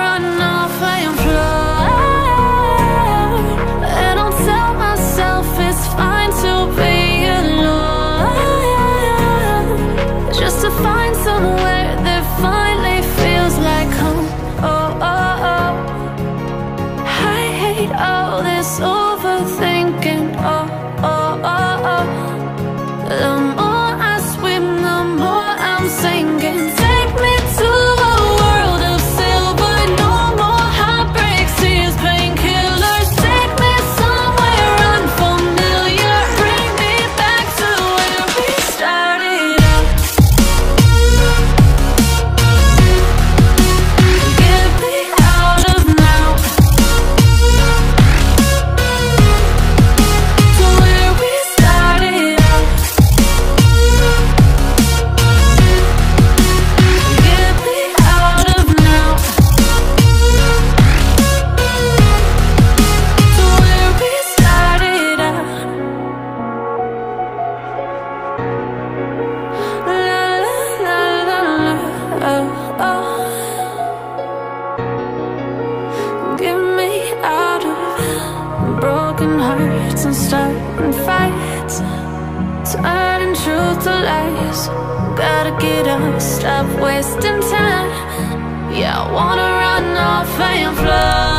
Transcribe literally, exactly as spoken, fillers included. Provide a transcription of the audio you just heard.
run off and fly, and I'll tell myself it's fine to be alone, just to find somewhere that finally feels like home. Oh, oh, oh, I hate all this overthinking. Oh, oh, oh, oh, the broken hearts and starting fights, turning truth to lies. Gotta get up, stop wasting time. Yeah, I wanna run off and fly.